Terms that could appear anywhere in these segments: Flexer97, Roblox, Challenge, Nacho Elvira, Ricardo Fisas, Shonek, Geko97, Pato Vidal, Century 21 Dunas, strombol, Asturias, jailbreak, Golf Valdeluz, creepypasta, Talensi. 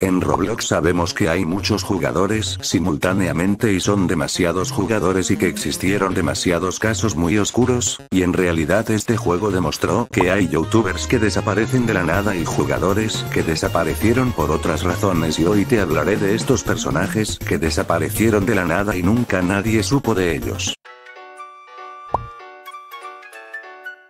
En Roblox sabemos que hay muchos jugadores simultáneamente y son demasiados jugadores y que existieron demasiados casos muy oscuros, y en realidad este juego demostró que hay youtubers que desaparecen de la nada y jugadores que desaparecieron por otras razones, y hoy te hablaré de estos personajes que desaparecieron de la nada y nunca nadie supo de ellos.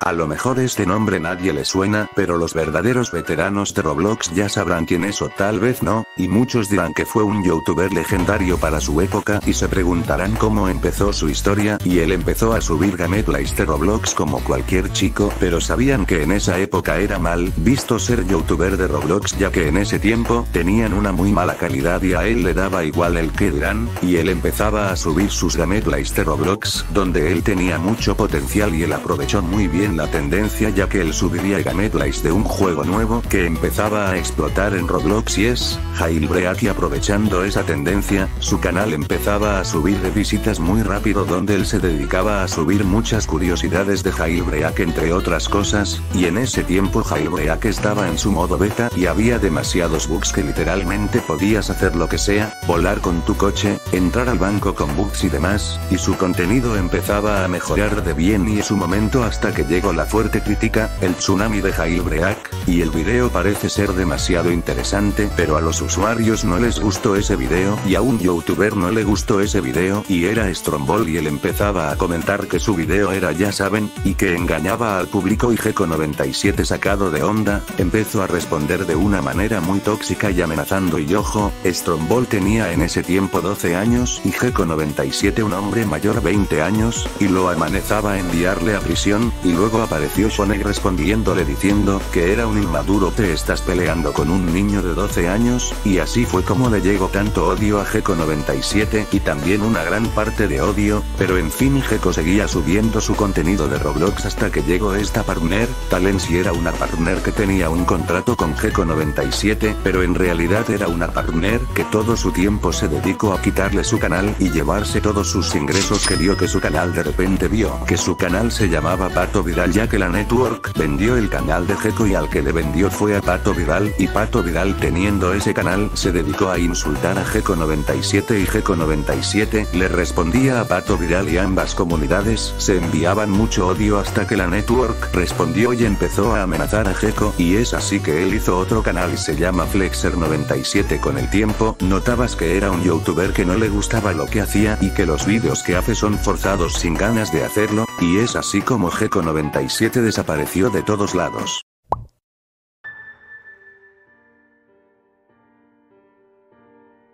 A lo mejor este nombre nadie le suena, pero los verdaderos veteranos de Roblox ya sabrán quién es o tal vez no, y muchos dirán que fue un youtuber legendario para su época y se preguntarán cómo empezó su historia, y él empezó a subir gameplays de Roblox como cualquier chico, pero sabían que en esa época era mal visto ser youtuber de Roblox ya que en ese tiempo tenían una muy mala calidad y a él le daba igual el que dirán, y él empezaba a subir sus gameplays de Roblox, donde él tenía mucho potencial y él aprovechó muy bien la tendencia ya que él subiría gameplays de un juego nuevo que empezaba a explotar en Roblox y es Jailbreak, y aprovechando esa tendencia, su canal empezaba a subir de visitas muy rápido donde él se dedicaba a subir muchas curiosidades de Jailbreak entre otras cosas, y en ese tiempo Jailbreak estaba en su modo beta y había demasiados bugs que literalmente podías hacer lo que sea, volar con tu coche, entrar al banco con bugs y demás, y su contenido empezaba a mejorar de bien y en su momento hasta que llegó la fuerte crítica, el tsunami de Jailbreak, y el video parece ser demasiado interesante pero a los usuarios no les gustó ese video y a un youtuber no le gustó ese video y era Strombol, y él empezaba a comentar que su video era ya saben, y que engañaba al público, y Geko97, sacado de onda, empezó a responder de una manera muy tóxica y amenazando, y ojo, Strombol tenía en ese tiempo 12 años y Geko97 un hombre mayor 20 años, y lo amenazaba a enviarle a prisión, y luego apareció Shonek respondiéndole diciendo que era un inmaduro, te estás peleando con un niño de 12 años, y así fue como le llegó tanto odio a Geko97 y también una gran parte de odio, pero en fin Geko seguía subiendo su contenido de Roblox hasta que llegó esta partner, Talensi, era una partner que tenía un contrato con Geko97, pero en realidad era una partner que todo su tiempo se dedicó a quitarle su canal y llevarse todos sus ingresos que vio que su canal de repente vio que su canal se llamaba Pato Vidal ya que la network vendió el canal de Geko y al que le vendió fue a Pato Vidal, y Pato Vidal teniendo ese canal se dedicó a insultar a Geko97 y Geko97 le respondía a Pato Vidal y ambas comunidades se enviaban mucho odio hasta que la network respondió y empezó a amenazar a Geko, y es así que él hizo otro canal y se llama Flexer97. Con el tiempo notabas que era un youtuber que no le gustaba lo que hacía y que los vídeos que hace son forzados sin ganas de hacerlo, y es así como Geko97 desapareció de todos lados.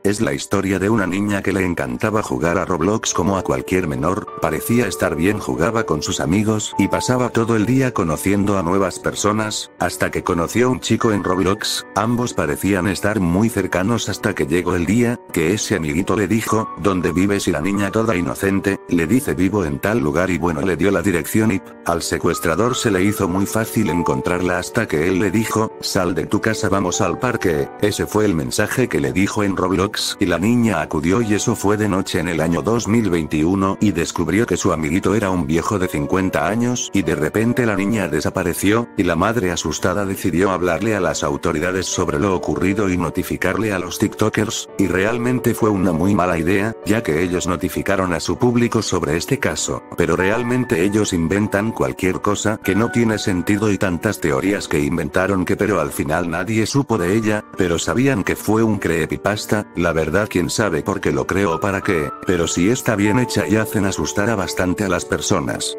Es la historia de una niña que le encantaba jugar a Roblox como a cualquier menor, parecía estar bien, jugaba con sus amigos y pasaba todo el día conociendo a nuevas personas, hasta que conoció un chico en Roblox, ambos parecían estar muy cercanos hasta que llegó el día, que ese amiguito le dijo, ¿dónde vives? Y la niña toda inocente, le dice vivo en tal lugar, y bueno, le dio la dirección y al secuestrador se le hizo muy fácil encontrarla hasta que él le dijo, sal de tu casa, vamos al parque, ese fue el mensaje que le dijo en Roblox, y la niña acudió y eso fue de noche en el año 2021 y descubrió que su amiguito era un viejo de 50 años y de repente la niña desapareció y la madre asustada decidió hablarle a las autoridades sobre lo ocurrido y notificarle a los tiktokers, y realmente fue una muy mala idea ya que ellos notificaron a su público sobre este caso, pero realmente ellos inventan cualquier cosa que no tiene sentido y tantas teorías que inventaron que pero al final nadie supo de ella, pero sabían que fue un creepypasta. La verdad quién sabe por qué lo creo o para qué, pero sí está bien hecha y hacen asustar a bastante a las personas.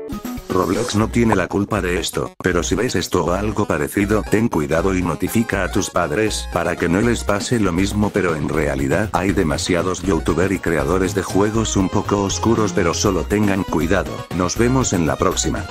Roblox no tiene la culpa de esto, pero si ves esto o algo parecido, ten cuidado y notifica a tus padres para que no les pase lo mismo, pero en realidad hay demasiados youtubers y creadores de juegos un poco oscuros, pero solo tengan cuidado. Nos vemos en la próxima.